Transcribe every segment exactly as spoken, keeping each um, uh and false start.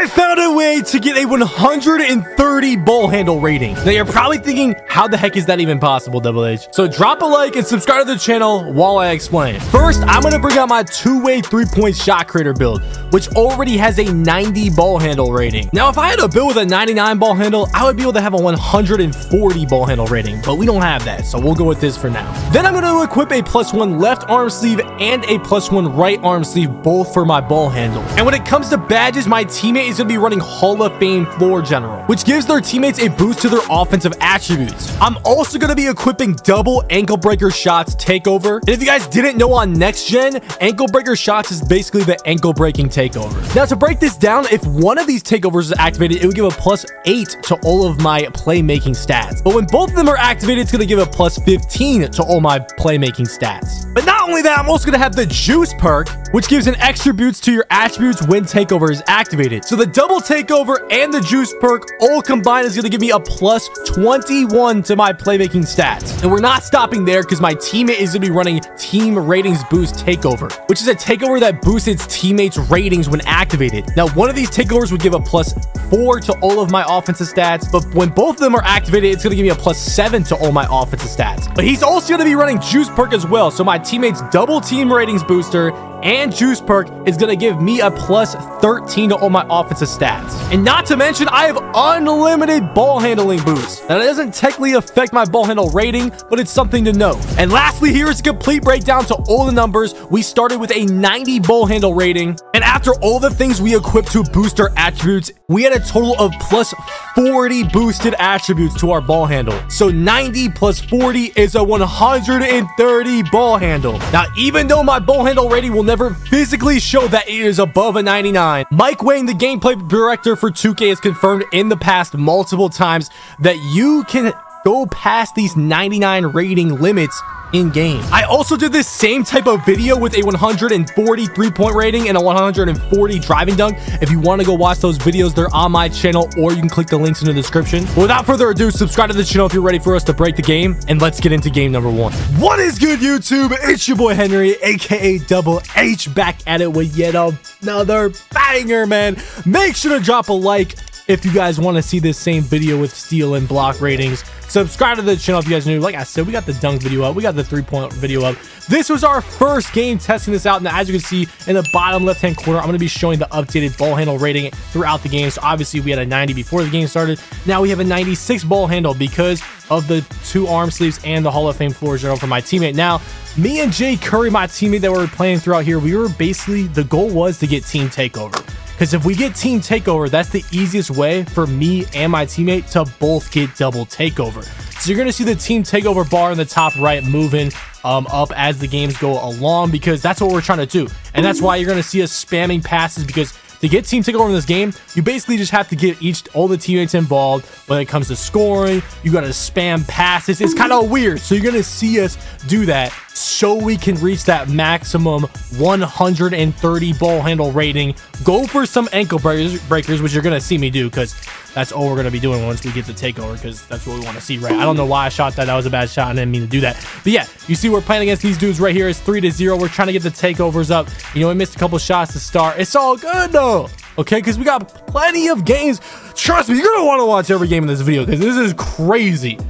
I found a way to get a one hundred thirty ball handle rating. Now you're probably thinking, how the heck is that even possible, Double H? So drop a like and subscribe to the channel while I explain. First, I'm gonna bring out my two-way three-point shot creator build, which already has a ninety ball handle rating. Now, if I had a build with a ninety-nine ball handle, I would be able to have a one hundred forty ball handle rating, but we don't have that, so we'll go with this for now. Then I'm gonna equip a plus one left arm sleeve and a plus one right arm sleeve, both for my ball handle. And when it comes to badges, my teammate is gonna be running Hall of Fame Floor General, which gives their teammates a boost to their offensive attributes. I'm also gonna be equipping double ankle breaker shots takeover. And if you guys didn't know, on next gen, ankle breaker shots is basically the ankle breaking takeover. Now to break this down, if one of these takeovers is activated, it would give a plus eight to all of my playmaking stats. But when both of them are activated, it's gonna give a plus fifteen to all my playmaking stats. But not only that, I'm also gonna have the juice perk, which gives an extra boost to your attributes when takeover is activated. So the double takeover and the juice perk all combined is gonna give me a plus twenty-one to my playmaking stats. And we're not stopping there, because my teammate is gonna be running team ratings boost takeover, which is a takeover that boosts its teammates' ratings when activated. Now, one of these takeovers would give a plus four to all of my offensive stats, but when both of them are activated, it's gonna give me a plus seven to all my offensive stats. But he's also gonna be running juice perk as well, so my teammates' double team ratings booster and juice perk is gonna give me a plus thirteen to all my offensive stats. And not to mention, I have unlimited ball handling boost. Now, that doesn't technically affect my ball handle rating, but it's something to know. And lastly, here is a complete breakdown to all the numbers. We started with a ninety ball handle rating, and after all the things we equipped to boost our attributes, we had a total of plus forty boosted attributes to our ball handle. So ninety plus forty is a one hundred thirty ball handle. Now, even though my ball handle rating will never physically show that it is above a ninety-nine, Mike Wang, the gameplay director for two K, has confirmed in the past multiple times that you can go past these ninety-nine rating limits in game. I also did this same type of video with a one hundred forty-three point rating and a one hundred forty driving dunk. If you want to go watch those videos, they're on my channel, or you can click the links in the description. But without further ado, subscribe to the channel if you're ready for us to break the game, and let's get into game number one. What is good, YouTube? It's your boy Henry, aka Double H, back at it with yet another banger, man. Make sure to drop a like if you guys want to see this same video with steal and block ratings. Subscribe to the channel if you guys are new. Like I said, we got the dunk video up, we got the three-point video up. This was our first game testing this out. Now, as you can see in the bottom left-hand corner, I'm going to be showing the updated ball handle rating throughout the game. So obviously, we had a ninety before the game started. Now we have a ninety-six ball handle because of the two arm sleeves and the Hall of Fame Floor General for my teammate. Now, me and Jay Curry, my teammate that we were playing throughout here, we were basically, the goal was to get team takeover. Because if we get team takeover, that's the easiest way for me and my teammate to both get double takeover. So you're going to see the team takeover bar in the top right moving um, up as the games go along, because that's what we're trying to do. And that's why you're going to see us spamming passes, because to get team takeover in this game, you basically just have to get each all the teammates involved. When it comes to scoring, you got to spam passes. It's kind of weird. So you're going to see us do that, so we can reach that maximum one hundred thirty ball handle rating. Go for some ankle breakers, which you're gonna see me do, because that's all we're gonna be doing once we get the takeover, because that's what we want to see, right? I don't know why I shot that. That was a bad shot. I didn't mean to do that. But yeah, you see we're playing against these dudes right here. It's three to zero. We're trying to get the takeovers up. You know, we missed a couple shots to start. It's all good though, okay? Because we got plenty of games. Trust me, you're gonna want to watch every game in this video, because this is crazy.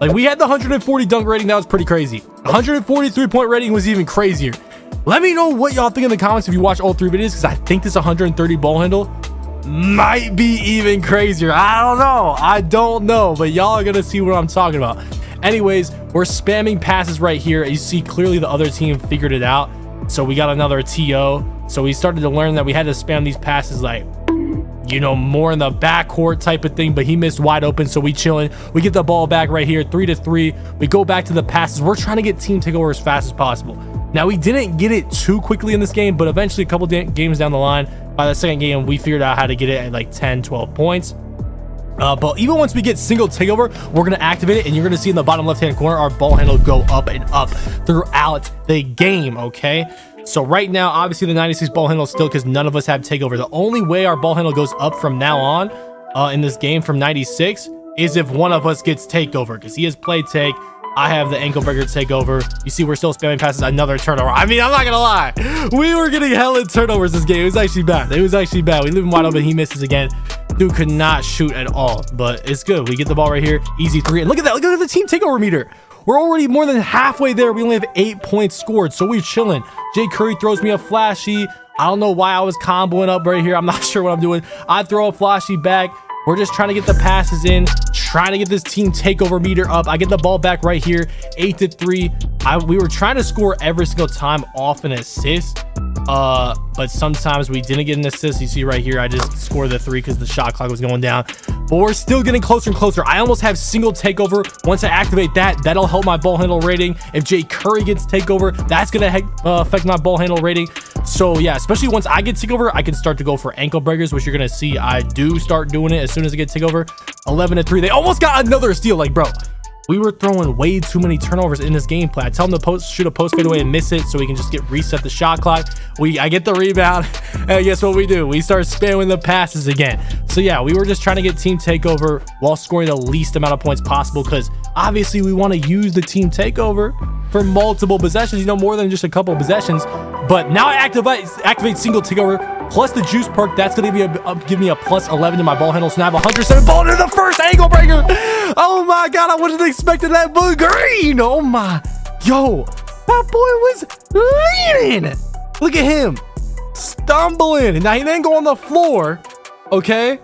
Like, we had the one hundred forty dunk rating. That was pretty crazy. one hundred forty-three point rating was even crazier. Let me know what y'all think in the comments if you watch all three videos, because I think this one hundred thirty ball handle might be even crazier. I don't know. I don't know, but y'all are going to see what I'm talking about. Anyways, we're spamming passes right here. You see clearly the other team figured it out. So we got another T O. So we started to learn that we had to spam these passes like, you know, more in the backcourt type of thing, but he missed wide open, so we chilling. We get the ball back right here, three to three. We go back to the passes. We're trying to get team takeover as fast as possible. Now, we didn't get it too quickly in this game, but eventually a couple games down the line, by the second game, we figured out how to get it at like ten, twelve points. Uh, but even once we get single takeover, we're going to activate it, and you're going to see in the bottom left-hand corner, our ball handle go up and up throughout the game, okay? So right now, obviously, the ninety-six ball handle still, because none of us have takeover. The only way our ball handle goes up from now on uh, in this game from ninety-six is if one of us gets takeover, because he has play take. I have the ankle breaker to take over. You see, we're still spamming passes. Another turnover. I mean, I'm not gonna lie, we were getting hella turnovers this game. It was actually bad. It was actually bad. We leave him wide open. He misses again. Dude could not shoot at all, but it's good. We get the ball right here. Easy three. And look at that. Look at the team takeover meter. We're already more than halfway there. We only have eight points scored, so we're chilling. Jay Curry throws me a flashy. I don't know why I was comboing up right here. I'm not sure what I'm doing. I throw a flashy back. We're just trying to get the passes in, trying to get this team takeover meter up. I get the ball back right here, eight to three. I, we were trying to score every single time off an assist, uh, but sometimes we didn't get an assist. You see right here, I just scored the three because the shot clock was going down. But we're still getting closer and closer. I almost have single takeover. Once I activate that, that'll help my ball handle rating. If Jay Curry gets takeover, that's going to uh, affect my ball handle rating. So yeah, especially once I get takeover, I can start to go for ankle breakers, which you're going to see I do start doing it as soon as I get takeover. eleven to three. They almost got another steal. Like, bro, we were throwing way too many turnovers in this game plan. I tell him to post, shoot a post fadeaway and miss it so we can just get reset the shot clock. We, I get the rebound, and guess what we do? We start spamming the passes again. So yeah, we were just trying to get team takeover while scoring the least amount of points possible because obviously we want to use the team takeover for multiple possessions, you know, more than just a couple of possessions. But now I activate, activate single takeover. Plus the juice perk, that's going to be a, uh, give me a plus eleven to my ball handle. So now I have one hundred seven ball to the first ankle breaker. Oh my God, I wasn't expecting that blue green. Oh my. Yo, that boy was leaning. Look at him stumbling. Now he didn't go on the floor, okay?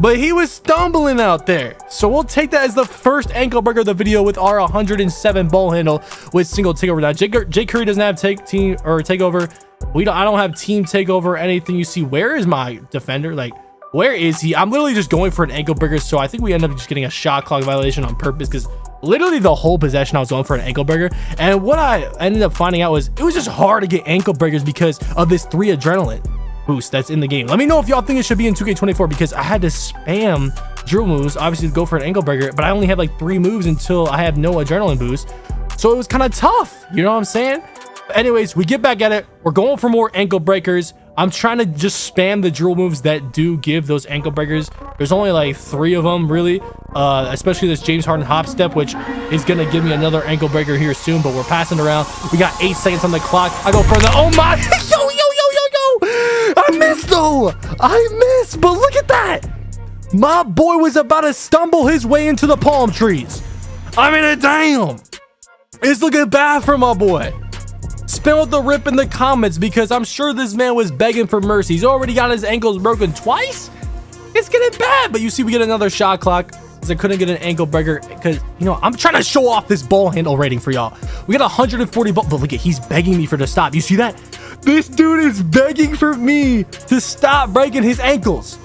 But he was stumbling out there. So we'll take that as the first ankle breaker of the video with our one hundred seven ball handle with single takeover. Now, Jay, Jay Curry doesn't have take team or takeover. We don't, I don't have team takeover, anything. You see, where is my defender? Like, where is he? I'm literally just going for an ankle breaker. So I think we end up just getting a shot clock violation on purpose because literally the whole possession I was going for an ankle breaker. And what I ended up finding out was it was just hard to get ankle breakers because of this three adrenaline boost that's in the game. Let me know if y'all think it should be in two K twenty-four because I had to spam drill moves, obviously, to go for an ankle breaker, but I only had like three moves until I had no adrenaline boost. So it was kind of tough. You know what I'm saying? Anyways, we get back at it. We're going for more ankle breakers. I'm trying to just spam the drill moves that do give those ankle breakers. There's only like three of them, really, uh especially this James Harden hop step, which is gonna give me another ankle breaker here soon. But we're passing around. We got eight seconds on the clock. I go for the, oh my. Yo, yo, yo, yo, yo, I missed though. I missed, but look at that. My boy was about to stumble his way into the palm trees. I mean, damn, it's looking bad for my boy. Spam out the rip in the comments because I'm sure this man was begging for mercy. He's already got his ankles broken twice. It's getting bad. But you see, we get another shot clock because I couldn't get an ankle breaker because, you know, I'm trying to show off this ball handle rating for y'all. We got one hundred forty ball, but look at, he's begging me for the stop. You see that? This dude is begging for me to stop breaking his ankles.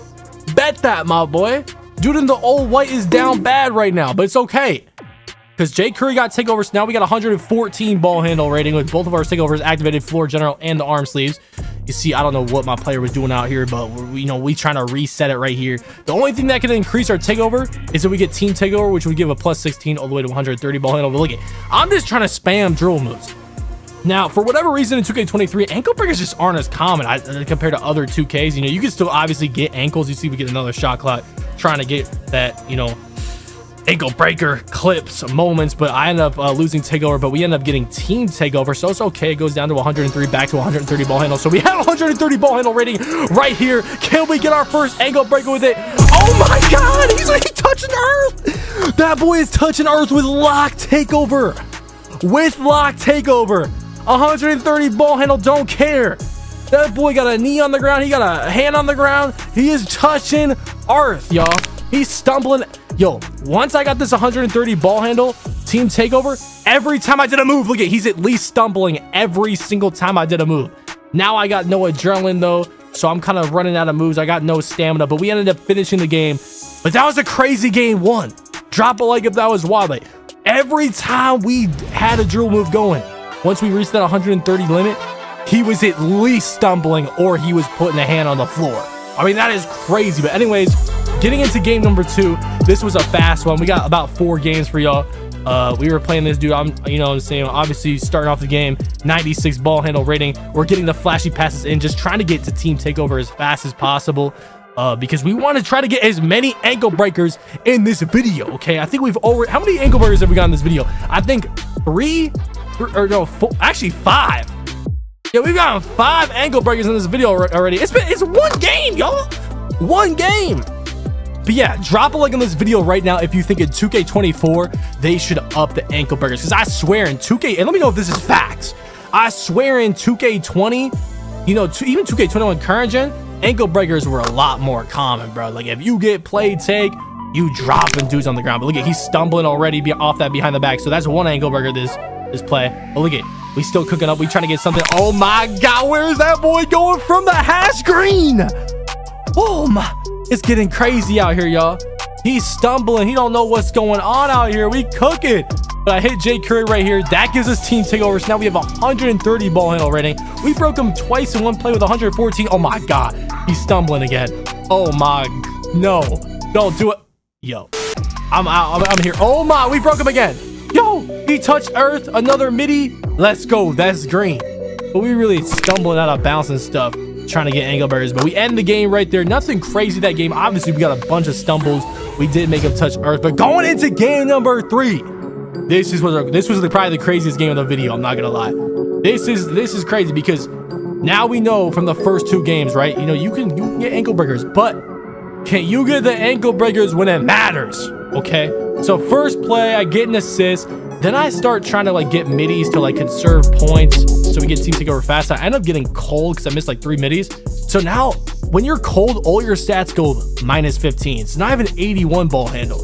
Bet that, my boy. Dude in the old white is down bad right now, but it's okay. Because Jay Curry got takeovers, so now we got one hundred fourteen ball handle rating with both of our takeovers activated, floor general and the arm sleeves. You see, I don't know what my player was doing out here, but we, you know, we trying to reset it right here. The only thing that can increase our takeover is if we get team takeover, which would give a plus sixteen all the way to one hundred thirty ball handle. But look at, I'm just trying to spam drill moves. Now, for whatever reason in two K twenty-three, ankle breakers just aren't as common I, compared to other two Ks. You know, you can still obviously get ankles. You see, we get another shot clock trying to get that, you know, ankle breaker clips moments, but I end up uh, losing takeover, but we end up getting team takeover, so it's okay. It goes down to one hundred three, back to one hundred thirty ball handle. So we have one hundred thirty ball handle rating right here. Can we get our first ankle breaker with it? Oh my God, he's like touching earth. That boy is touching earth with lock takeover. With lock takeover, one hundred thirty ball handle, don't care. That boy got a knee on the ground, he got a hand on the ground, he is touching earth, y'all. He's stumbling. Yo, once I got this one hundred thirty ball handle, team takeover, every time I did a move, look at, he's at least stumbling every single time I did a move. Now I got no adrenaline though, so I'm kind of running out of moves. I got no stamina, but we ended up finishing the game. But that was a crazy game one. Drop a like if that was wild. Like, every time we had a drill move going, once we reached that one hundred thirty limit, he was at least stumbling or he was putting a hand on the floor. I mean, that is crazy. But anyways, getting into game number two, this was a fast one. We got about four games for y'all. Uh, we were playing this dude. I'm, you know what I'm saying? Obviously, starting off the game, ninety-six ball handle rating. We're getting the flashy passes in, just trying to get to team takeover as fast as possible. uh, because we want to try to get as many ankle breakers in this video. Okay, I think we've over. How many ankle breakers have we got in this video? I think three, three or no, four, actually five. Yeah, we've gotten five ankle breakers in this video already. It's been, it's one game, y'all. One game. But yeah, drop a like on this video right now if you think in two K twenty-four, they should up the ankle breakers. Because I swear in two K, and let me know if this is facts. I swear in two K twenty, you know, two, even two K twenty-one current gen, ankle breakers were a lot more common, bro. Like if you get play take, you dropping dudes on the ground. But look at, he's stumbling already off that behind the back. So that's one ankle breaker this, this play. But look at, we still cooking up. We trying to get something. Oh my God, where is that boy going from the hash screen? Oh my, it's getting crazy out here, y'all. He's stumbling. He don't know what's going on out here. We cook it. But I hit Jay Curry right here. That gives us team takeover. So now we have one hundred thirty ball handle rating. We broke him twice in one play with one hundred fourteen. Oh my God, he's stumbling again. Oh my, no, don't do it. Yo, I'm out. I'm, I'm here. Oh my, we broke him again. Yo, he touched earth. Another midi. Let's go. That's green. But we really stumbling out of bounce and stuff, trying to get ankle breakers. But we end the game right there. Nothing crazy that game. Obviously we got a bunch of stumbles. We did make him touch earth. But going into game number three, this is what this was the, probably the craziest game of the video. I'm not gonna lie, this is this is crazy, because now we know from the first two games, right? You know, you can you can get ankle breakers, but can you get the ankle breakers when it matters? Okay, so first play I get an assist. Then I start trying to like get middies to like conserve points so we get team takeover fast. I end up getting cold because I missed like three middies. So now when you're cold, all your stats go minus fifteen. It's not even eighty-one ball handle.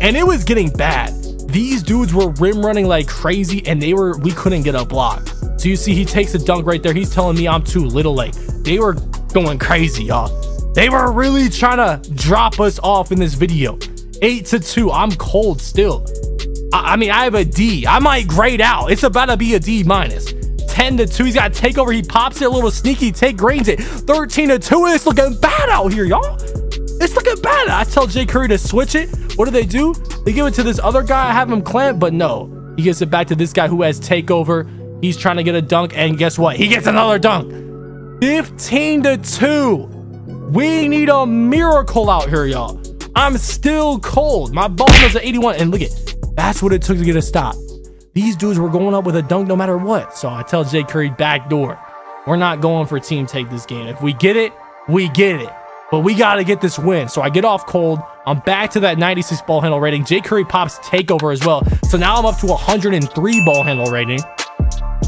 And it was getting bad. These dudes were rim running like crazy and they were, we couldn't get a block. So you see, he takes a dunk right there. He's telling me I'm too little late. They were going crazy, y'all. They were really trying to drop us off in this video. Eight to two, I'm cold still. I mean, I have a D. I might grade out. It's about to be a D minus. ten to two. He's got a takeover. He pops it a little sneaky. Take grains it. thirteen to two. It's looking bad out here, y'all. It's looking bad. I tell Jay Curry to switch it. What do they do? They give it to this other guy. I have him clamp, but no. He gives it back to this guy who has takeover. He's trying to get a dunk, and guess what? He gets another dunk. fifteen to two. We need a miracle out here, y'all. I'm still cold. My ball is at eighty-one, and look at, that's what it took to get a stop. These dudes were going up with a dunk no matter what. So I tell Jay Curry, backdoor. We're not going for team take this game. If we get it, we get it. But we got to get this win. So I get off cold. I'm back to that ninety-six ball handle rating. Jay Curry pops takeover as well. So now I'm up to one hundred three ball handle rating.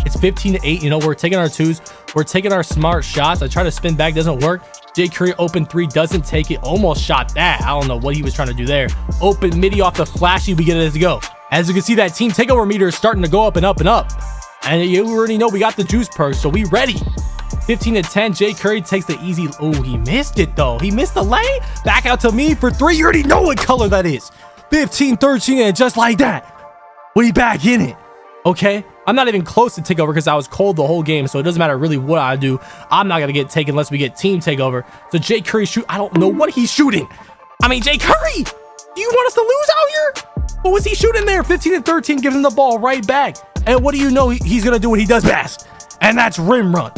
It's fifteen to eight. You know, we're taking our twos. We're taking our smart shots. I try to spin back. Doesn't work. Jay Curry open three, doesn't take it. Almost shot that. I don't know what he was trying to do there. Open midi off the flashy. We get it as a go. As you can see, that team takeover meter is starting to go up and up and up. And you already know we got the juice purge, so we ready. fifteen to ten. Jay Curry takes the easy. Oh, he missed it though. He missed the lane. Back out to me for three. You already know what color that is. fifteen, thirteen, and just like that, we back in it. Okay. I'm not even close to takeover because I was cold the whole game, so it doesn't matter really what I do. I'm not going to get taken unless we get team takeover. So Jay Curry shoot. I don't know what he's shooting. I mean, Jay Curry, do you want us to lose out here? What was he shooting there? fifteen and thirteen gives him the ball right back. And what do you know he, he's going to do what he does best? And that's rim run.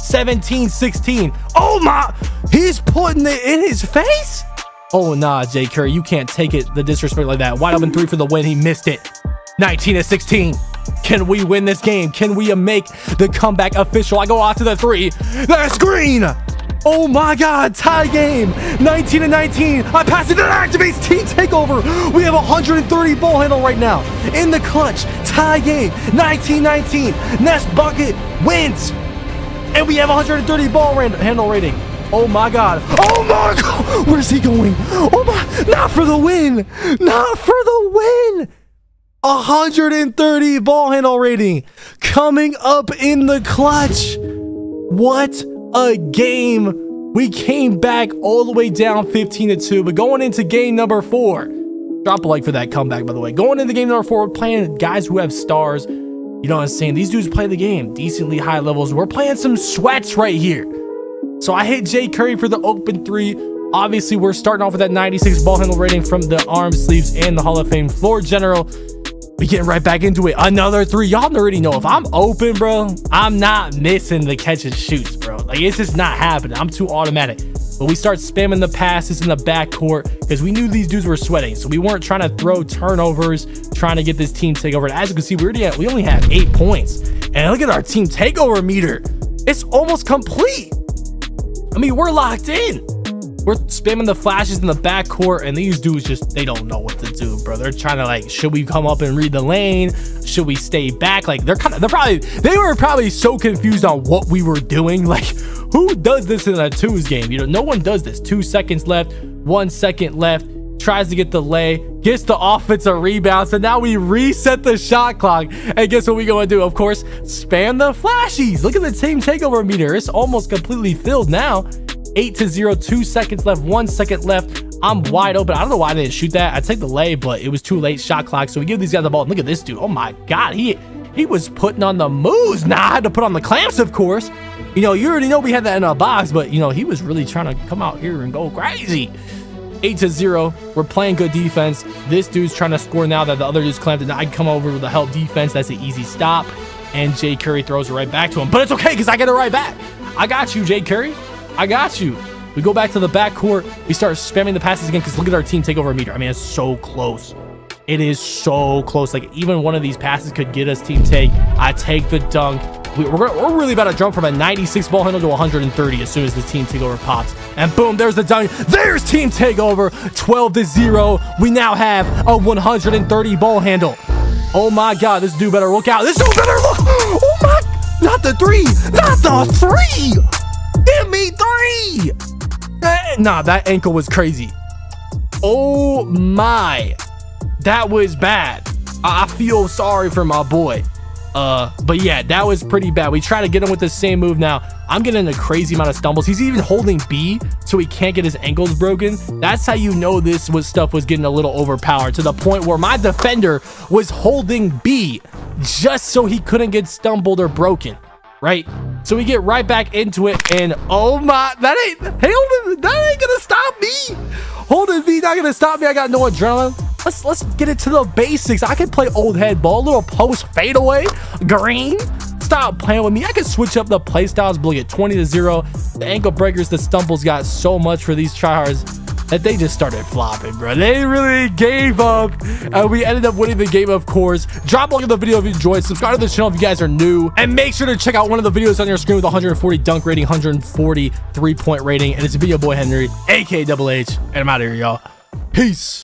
seventeen, sixteen. Oh my, he's putting it in his face. Oh nah, Jay Curry, you can't take it, the disrespect like that. Wide open three for the win. He missed it. nineteen to sixteen. Can we win this game? Can we make the comeback official? I go off to the three. That's green. Oh my God, tie game. nineteen to nineteen. I pass it, that activates team takeover. We have one hundred thirty ball handle right now. In the clutch, tie game. nineteen nineteen. Nest bucket wins. And we have one hundred thirty ball handle rating. Oh my God. Oh my God. Where's he going? Oh my, not for the win. Not for the win. one hundred thirty ball handle rating coming up in the clutch. What a game. We came back all the way down fifteen to two, but going into game number four, drop a like for that comeback, by the way. Going into game number four, we're playing guys who have stars. You know what I'm saying? These dudes play the game decently high levels. We're playing some sweats right here. So I hit Jay Curry for the open three. Obviously, we're starting off with that ninety-six ball handle rating from the arm sleeves and the Hall of Fame floor general. We getting right back into it. Another three. Y'all already know if I'm open, bro, I'm not missing the catch and shoots, bro. Like, it's just not happening. I'm too automatic. but we start spamming the passes in the backcourt because we knew these dudes were sweating. So we weren't trying to throw turnovers, trying to get this team takeover. And as you can see, we already had, we only have eight points. And look at our team takeover meter. It's almost complete. I mean, we're locked in. We're spamming the flashes in the backcourt, and these dudes just, they don't know what to do, bro. They're trying to, like, should we come up and read the lane? Should we stay back? Like, they're kind of, they're probably, they were probably so confused on what we were doing. Like, who does this in a twos game? You know, no one does this. Two seconds left, one second left, tries to get the lay, gets the offensive rebound. So now we reset the shot clock. And guess what we going to do? Of course, spam the flashies. Look at the team takeover meter. It's almost completely filled now. eight to zero, two seconds left, one second left. I'm wide open. I don't know why I didn't shoot that. I take the lay, but it was too late. Shot clock. So we give these guys the ball. And look at this dude. Oh my God. He he was putting on the moves. Nah, I had to put on the clamps, of course. You know, you already know we had that in our box, but you know, he was really trying to come out here and go crazy. Eight to zero. We're playing good defense. This dude's trying to score now that the other dude's clamped, and I come over with the help defense. That's an easy stop. And Jay Curry throws it right back to him. But it's okay because I get it right back. I got you, Jay Curry. I got you. We go back to the backcourt. We start spamming the passes again because look at our team takeover meter. I mean, it's so close. It is so close. Like, even one of these passes could get us team take. I take the dunk. We, we're, we're really about to jump from a ninety-six ball handle to one hundred thirty as soon as the team takeover pops. And boom, there's the dunk. There's team takeover. twelve to zero. We now have a one hundred thirty ball handle. Oh my God. This dude better look out. This dude better look. Oh my. Not the three. Not the three. Give me three! That, nah, that ankle was crazy. Oh my. That was bad. I, I feel sorry for my boy. Uh, but yeah, that was pretty bad. We try to get him with the same move now. I'm getting a crazy amount of stumbles. He's even holding B so he can't get his ankles broken. That's how you know this was stuff was getting a little overpowered, to the point where my defender was holding B just so he couldn't get stumbled or broken. Right? So we get right back into it, and oh my, that ain't, hey, that ain't gonna stop me. Holding V not gonna stop me. I got no adrenaline. Let's let's get it to the basics. I can play old head ball, little post fadeaway, green. Stop playing with me. I can switch up the play styles, but look at twenty to zero. The ankle breakers, the stumbles got so much for these tryhards that they just started flopping, bro. They really gave up, and we ended up winning the game, of course. Drop a like on the video if you enjoyed. Subscribe to the channel if you guys are new, and make sure to check out one of the videos on your screen with one hundred forty dunk rating, one hundred forty three-point rating, and it's a video boy Henry, aka Double H, and I'm out of here, y'all. Peace.